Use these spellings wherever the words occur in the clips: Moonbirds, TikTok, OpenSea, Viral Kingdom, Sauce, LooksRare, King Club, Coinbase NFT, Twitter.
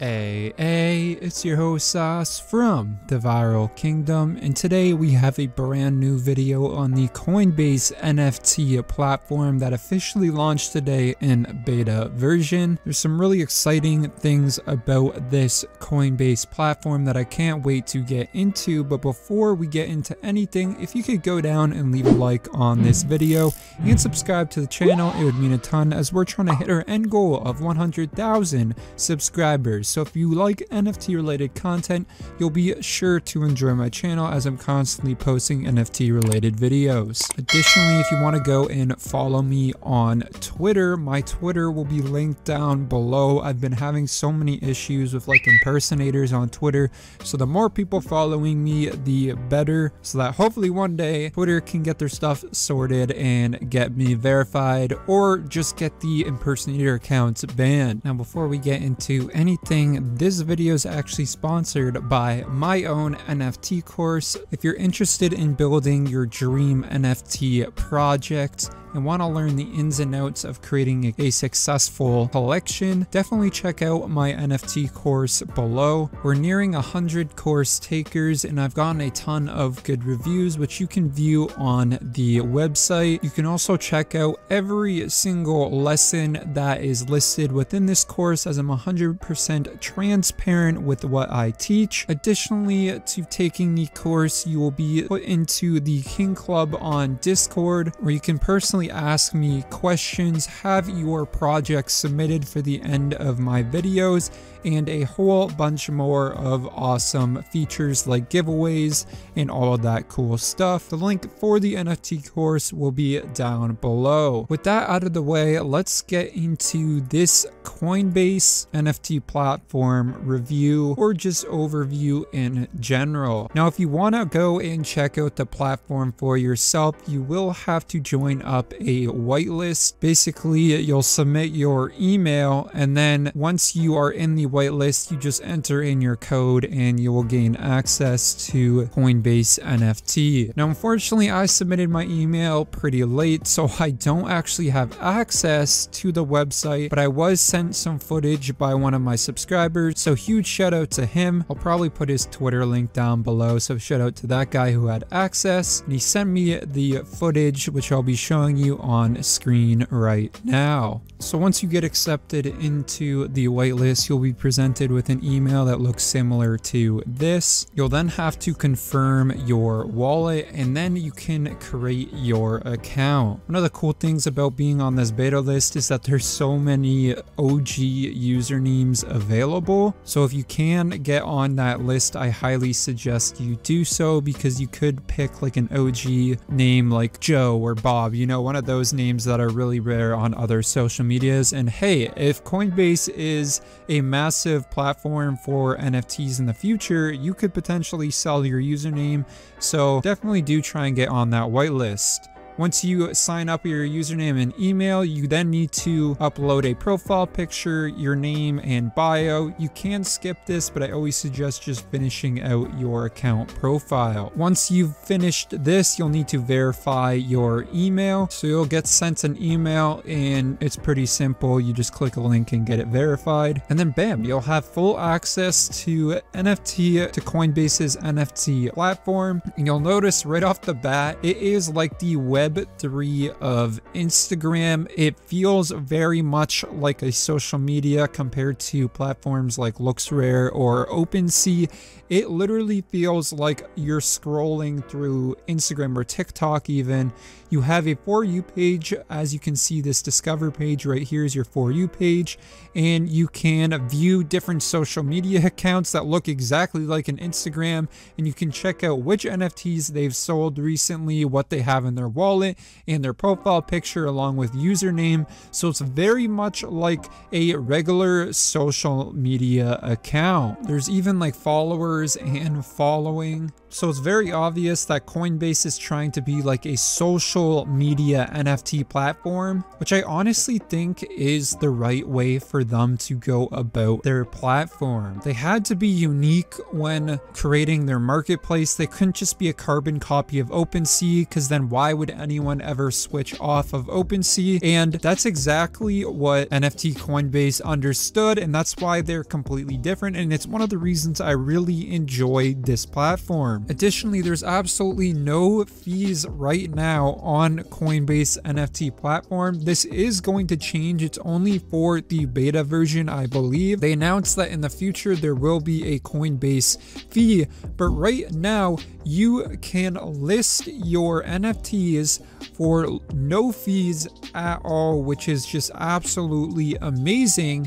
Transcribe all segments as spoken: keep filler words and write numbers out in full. Hey, hey, it's your host Sauce from the Viral Kingdom, and today we have a brand new video on the Coinbase N F T platform that officially launched today in beta version. There's some really exciting things about this Coinbase platform that I can't wait to get into, but before we get into anything, if you could go down and leave a like on this video and subscribe to the channel, it would mean a ton as we're trying to hit our end goal of one hundred thousand subscribers. So if you like N F T related content, you'll be sure to enjoy my channel as I'm constantly posting N F T related videos. Additionally, if you want to go and follow me on Twitter, my Twitter will be linked down below. I've been having so many issues with like impersonators on Twitter. So the more people following me, the better, so that hopefully one day Twitter can get their stuff sorted and get me verified or just get the impersonator accounts banned. Now, before we get into anything, this video is actually sponsored by my own N F T course. If you're interested in building your dream N F T project and want to learn the ins and outs of creating a successful collection, definitely check out my N F T course below. We're nearing one hundred course takers and I've gotten a ton of good reviews, which you can view on the website. You can also check out every single lesson that is listed within this course, as I'm one hundred percent transparent with what I teach. Additionally to taking the course, you will be put into the King Club on Discord, where you can personally ask me questions, have your projects submitted for the end of my videos, and a whole bunch more of awesome features like giveaways and all of that cool stuff. The link for the N F T course will be down below. With that out of the way, let's get into this Coinbase N F T platform review, or just overview in general. Now, if you want to go and check out the platform for yourself, you will have to join up a whitelist. Basically, you'll submit your email, and then once you are in the whitelist, you just enter in your code and you will gain access to Coinbase N F T. Now, unfortunately, I submitted my email pretty late, so I don't actually have access to the website, but I was sent some footage by one of my subscribers, so huge shout out to him. I'll probably put his Twitter link down below, so shout out to that guy who had access, and he sent me the footage, which I'll be showing you on screen right now. So once you get accepted into the whitelist, you'll be presented with an email that looks similar to this. You'll then have to confirm your wallet, and then you can create your account. One of the cool things about being on this beta list is that there's so many O G usernames available. So if you can get on that list, I highly suggest you do so, because you could pick like an O G name like Joe or Bob, you know, one of those names that are really rare on other social medias. And hey, if Coinbase is a massive platform for N F Ts in the future, you could potentially sell your username, so definitely do try and get on that whitelist. Once you sign up your username and email, you then need to upload a profile picture, your name, and bio. You can skip this, but I always suggest just finishing out your account profile. Once you've finished this, you'll need to verify your email. So you'll get sent an email, and it's pretty simple. You just click a link and get it verified. And then bam, you'll have full access to N F T, to Coinbase's N F T platform. And you'll notice right off the bat, it is like the web three of Instagram. It feels very much like a social media compared to platforms like LooksRare or OpenSea. It literally feels like you're scrolling through Instagram or TikTok even. You have a For You page. As you can see, this Discover page right here is your For You page, and you can view different social media accounts that look exactly like an Instagram, and you can check out which N F Ts they've sold recently, what they have in their wallet, and their profile picture along with username. So it's very much like a regular social media account. There's even like followers and following. So it's very obvious that Coinbase is trying to be like a social media N F T platform, which I honestly think is the right way for them to go about their platform. They had to be unique when creating their marketplace. They couldn't just be a carbon copy of OpenSea, because then why would anyone ever switch off of OpenSea. And that's exactly what N F T Coinbase understood, and that's why they're completely different, and it's one of the reasons I really enjoy this platform. Additionally, there's absolutely no fees right now on Coinbase N F T platform. This is going to change. It's only for the beta version, I believe. They announced that in the future there will be a Coinbase fee, but right now you can list your N F Ts for no fees at all, which is just absolutely amazing.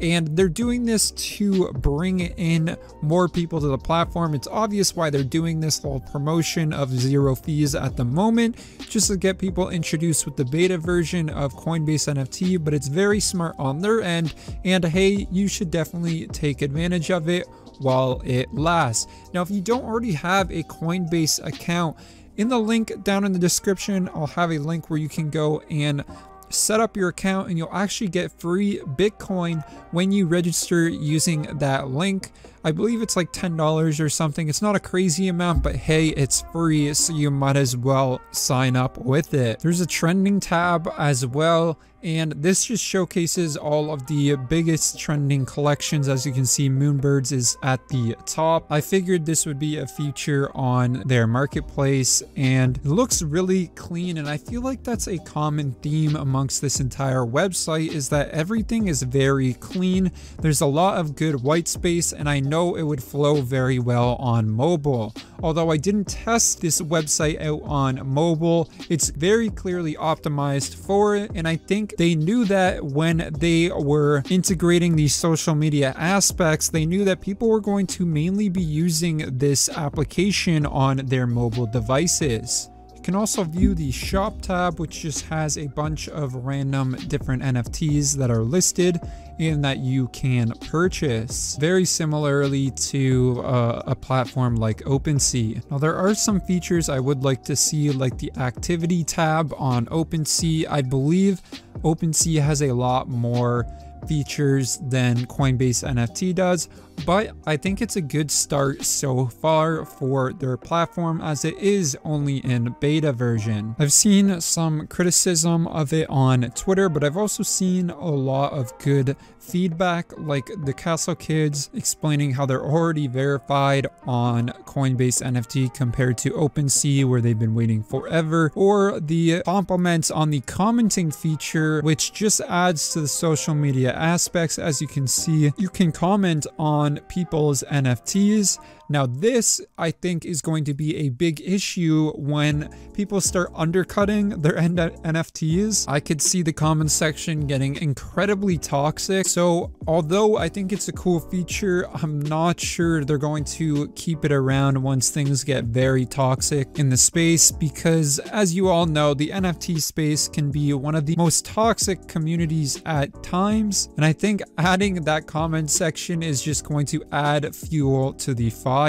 And they're doing this to bring in more people to the platform. It's obvious why they're doing this whole promotion of zero fees at the moment, just to get people introduced with the beta version of Coinbase N F T, but it's very smart on their end. And hey, you should definitely take advantage of it while it lasts. Now, if you don't already have a Coinbase account, in the link down in the description, I'll have a link where you can go and set up your account, and you'll actually get free Bitcoin when you register using that link. I believe it's like ten dollars or something. It's not a crazy amount, but hey, it's free, so you might as well sign up with it. There's a trending tab as well, and this just showcases all of the biggest trending collections. As you can see, Moonbirds is at the top. I figured this would be a feature on their marketplace, and it looks really clean, and I feel like that's a common theme amongst this entire website, is that everything is very clean. There's a lot of good white space, and I know know it would flow very well on mobile. Although I didn't test this website out on mobile, it's very clearly optimized for it, and I think they knew that when they were integrating these social media aspects, they knew that people were going to mainly be using this application on their mobile devices. You can also view the shop tab, which just has a bunch of random different N F Ts that are listed and that you can purchase, very similarly to uh, a platform like OpenSea. Now, there are some features I would like to see, like the activity tab on OpenSea. I believe OpenSea has a lot more features than Coinbase N F T does, but I think it's a good start so far for their platform, as it is only in beta version. I've seen some criticism of it on Twitter, but I've also seen a lot of good feedback, like the Castle Kids explaining how they're already verified on Coinbase N F T compared to OpenSea, where they've been waiting forever, or the compliments on the commenting feature, which just adds to the social media aspects. As you can see, you can comment on people's N F Ts. Now, this I think is going to be a big issue when people start undercutting their N F Ts. I could see the comment section getting incredibly toxic. So although I think it's a cool feature, I'm not sure they're going to keep it around once things get very toxic in the space, because as you all know, the N F T space can be one of the most toxic communities at times. And I think adding that comment section is just going to add fuel to the fire.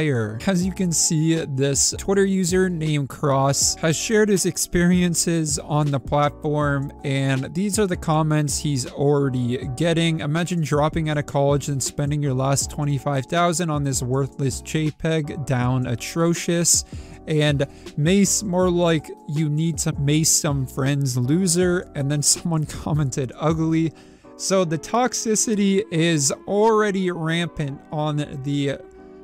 As you can see, this Twitter user named Cross has shared his experiences on the platform, and these are the comments he's already getting. Imagine dropping out of college and spending your last twenty-five thousand dollars on this worthless JPEG, down atrocious. And mace, more like you need to mace some friends, loser. And then someone commented ugly. So the toxicity is already rampant on the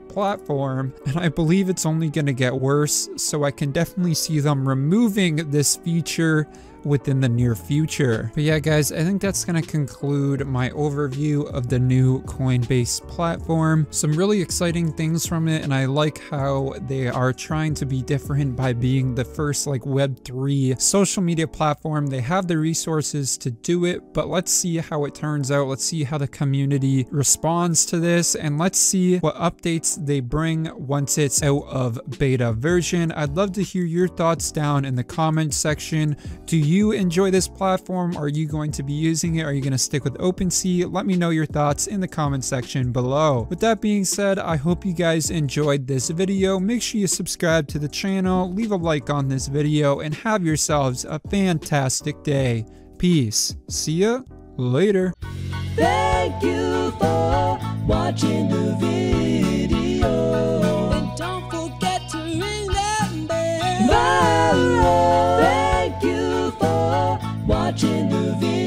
platform, and I believe it's only going to get worse, so I can definitely see them removing this feature within the near future. But yeah, guys, I think that's going to conclude my overview of the new Coinbase platform. Some really exciting things from it, and I like how they are trying to be different by being the first like web three social media platform. They have the resources to do it, but let's see how it turns out. Let's see how the community responds to this, and let's see what updates they bring once it's out of beta version. I'd love to hear your thoughts down in the comment section. Do you Do you enjoy this platform? Are you going to be using it? Are you going to stick with OpenSea? Let me know your thoughts in the comment section below. With that being said, I hope you guys enjoyed this video. Make sure you subscribe to the channel, leave a like on this video, and have yourselves a fantastic day. Peace. See ya later. Thank you for watching the video. And don't forget to ring that bell. Viral. Thank watching the video.